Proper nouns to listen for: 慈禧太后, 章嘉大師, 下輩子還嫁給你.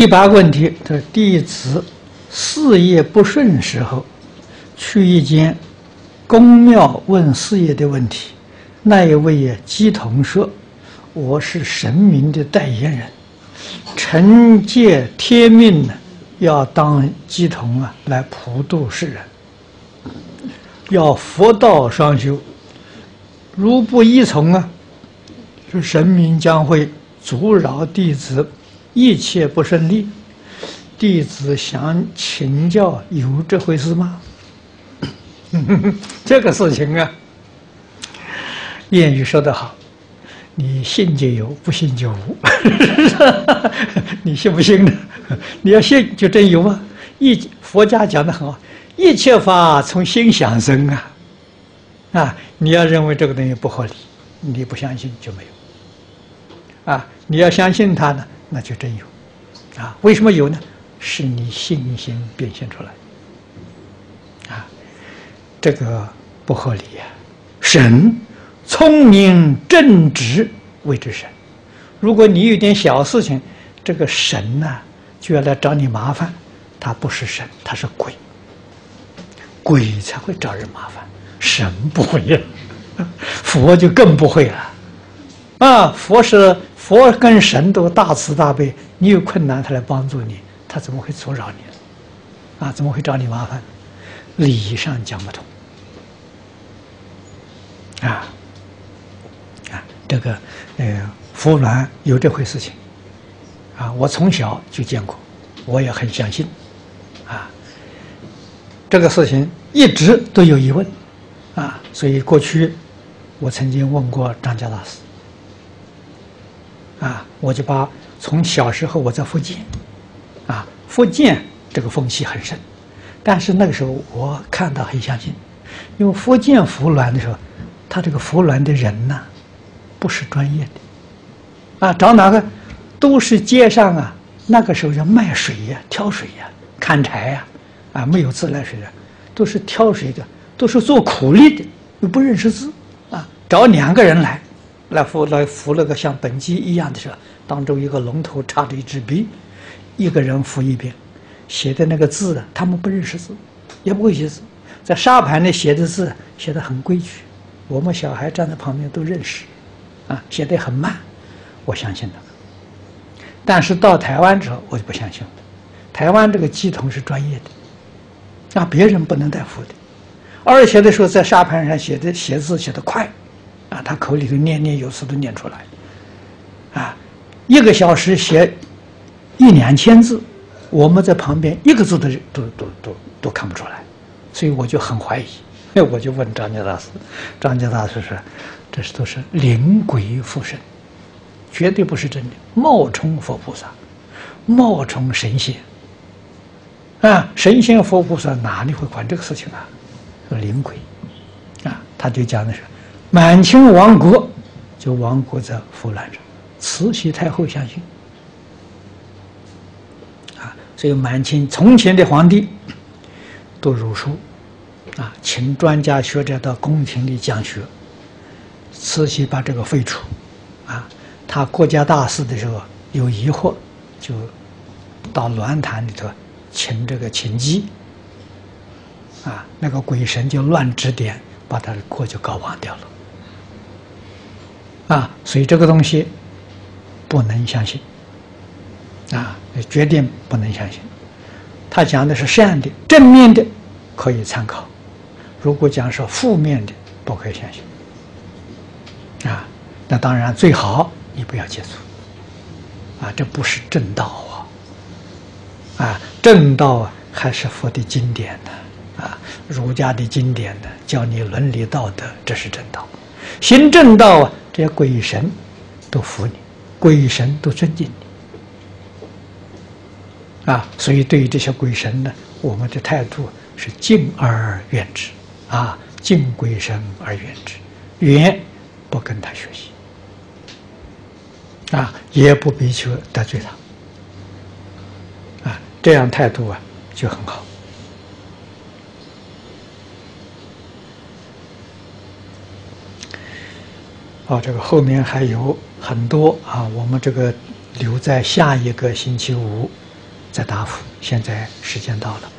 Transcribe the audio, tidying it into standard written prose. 第八个问题，他说弟子事业不顺时候，去一间宫庙问事业的问题，那一位也鸡同说：“我是神明的代言人，臣借天命呢，要当鸡童啊，来普度世人，要佛道双修。如不依从啊，这神明将会阻扰弟子。”一切不顺利，弟子想请教，有这回事吗？这个事情啊，谚语说得好：“你信就有，不信就无。”你信不信呢？你要信就真有吗？佛家讲得很好，一切法从心想生啊！啊，你要认为这个东西不合理，你不相信就没有。啊，你要相信它呢？那就真有，啊？为什么有呢？是你信心变现出来，啊，这个不合理呀！神，聪明正直谓之神。如果你有点小事情，这个神呢，就要来找你麻烦，他不是神，他是鬼。鬼才会找人麻烦，神不会呀，佛就更不会了。啊，佛跟神都大慈大悲，你有困难他来帮助你，他怎么会阻扰你？啊，怎么会找你麻烦？理上讲不通，啊，这个佛鸾有这回事情，啊，我从小就见过，我也很相信，啊，这个事情一直都有疑问，啊，所以过去我曾经问过张家大师。啊，我就把从小时候我在福建，啊，福建这个风气很深，但是那个时候我看到很相信，因为福建服鸾的时候，他这个服鸾的人呢，不是专业的，啊，找哪个都是街上啊，那个时候叫卖水呀、挑水呀、砍柴呀，啊，没有自来水啊，都是挑水的，都是做苦力的，又不认识字，啊，找两个人来扶了个像本机一样的车，当中一个龙头插着一支笔，一个人扶一边，写的那个字呢，他们不认识字，也不会写字，在沙盘里写的字写得很规矩，我们小孩站在旁边都认识，啊，写得很慢，我相信他。但是到台湾之后，我就不相信了。台湾这个乩童是专业的，那别人不能代扶的，而且的时候在沙盘上写字写得快。啊，他口里头念念有词都念出来，啊，一个小时写1、2千字，我们在旁边一个字都看不出来，所以我就很怀疑，我就问张家大师，张家大师说，这都是灵鬼附身，绝对不是真的，冒充佛菩萨，冒充神仙，啊，神仙佛菩萨哪里会管这个事情啊？灵鬼，啊，他就讲的是。满清亡国，就亡国在服鸾上，慈禧太后相信，啊，所以满清从前的皇帝都儒术，啊，请专家学者到宫廷里讲学，慈禧把这个废除，啊，他国家大事的时候有疑惑，就到鸾坛里头请这个秦姬，啊，那个鬼神就乱指点，把他的锅就搞忘掉了。啊，所以这个东西不能相信，啊，决定不能相信。他讲的是善的、正面的，可以参考；如果讲是负面的，不可以相信。啊，那当然最好你不要接触。啊，这不是正道啊！啊，正道啊，还是佛的经典呢。啊，儒家的经典呢，教你伦理道德，这是正道。行正道啊，这些鬼神都服你，鬼神都尊敬你。啊，所以对于这些鬼神呢，我们的态度是敬而远之。啊，敬鬼神而远之，远不跟他学习。啊，也不比丘得罪他。啊，这样态度啊，就很好。哦，这个后面还有很多啊，我们这个留在下一个星期五再答复。现在时间到了。